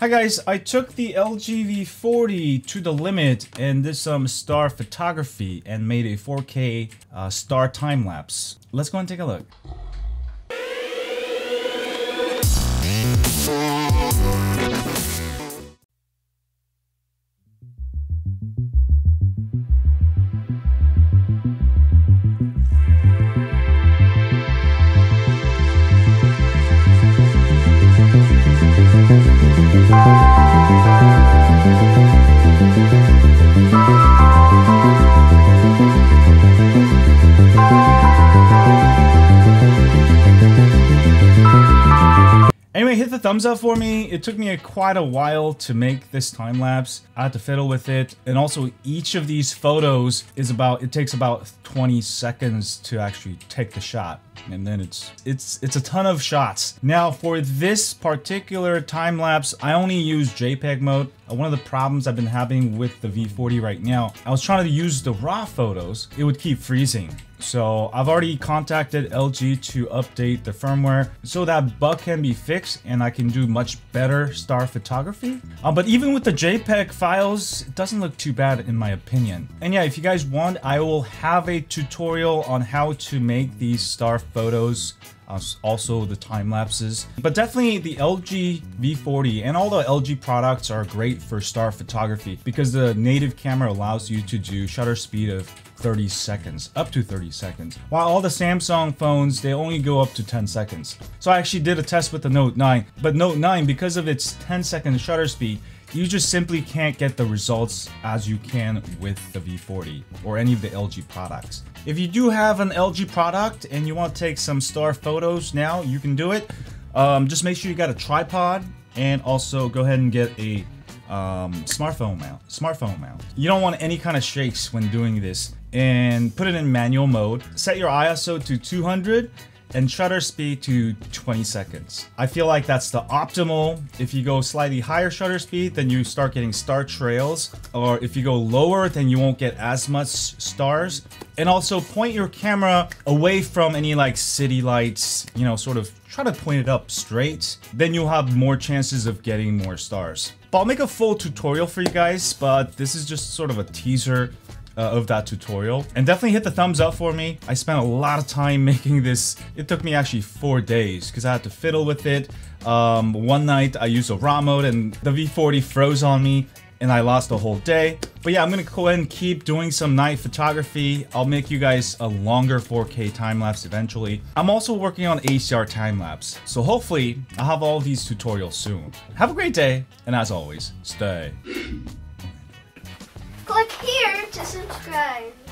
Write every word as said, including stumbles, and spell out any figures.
Hi guys, I took the L G V forty to the limit and did some star photography and made a four K uh, star time lapse. Let's go and take a look. Anyway, hit the thumbs up for me. It took me a, quite a while to make this time lapse. I had to fiddle with it. And also each of these photos is about, it takes about twenty seconds to actually take the shot. And then it's, it's, it's a ton of shots. Now for this particular time lapse, I only use JPEG mode. One of the problems I've been having with the V forty right now, I was trying to use the raw photos. It would keep freezing. So I've already contacted L G to update the firmware so that bug can be fixed and I can do much better star photography. Uh, but even with the JPEG files, it doesn't look too bad in my opinion. And yeah, if you guys want, I will have a tutorial on how to make these star photos, uh, also the time lapses. But definitely the L G V forty and all the L G products are great for star photography because the native camera allows you to do shutter speed of thirty seconds, up to thirty seconds. While all the Samsung phones, they only go up to ten seconds. So I actually did a test with the Note nine, but Note nine, because of its ten second shutter speed, you just simply can't get the results as you can with the V forty or any of the L G products. If you do have an L G product and you want to take some star photos now, you can do it. Um, just make sure you got a tripod and also go ahead and get a um, smartphone mount, smartphone mount. You don't want any kind of shakes when doing this. And put it in manual mode. Set your I S O to two hundred and shutter speed to twenty seconds. I feel like that's the optimal. If you go slightly higher shutter speed, then you start getting star trails. Or if you go lower, then you won't get as much stars. And also point your camera away from any like city lights, you know, sort of try to point it up straight. Then you'll have more chances of getting more stars. But I'll make a full tutorial for you guys, but this is just sort of a teaser Uh, of that tutorial. And definitely hit the thumbs up for me. I spent a lot of time making this. It took me actually four days because I had to fiddle with it. Um, one night I used a raw mode and the V forty froze on me and I lost the whole day. But yeah, I'm gonna go ahead and keep doing some night photography. I'll make you guys a longer four K time lapse eventually. I'm also working on A C R time lapse. So hopefully I'll have all these tutorials soon. Have a great day and as always, stay. Click here to subscribe.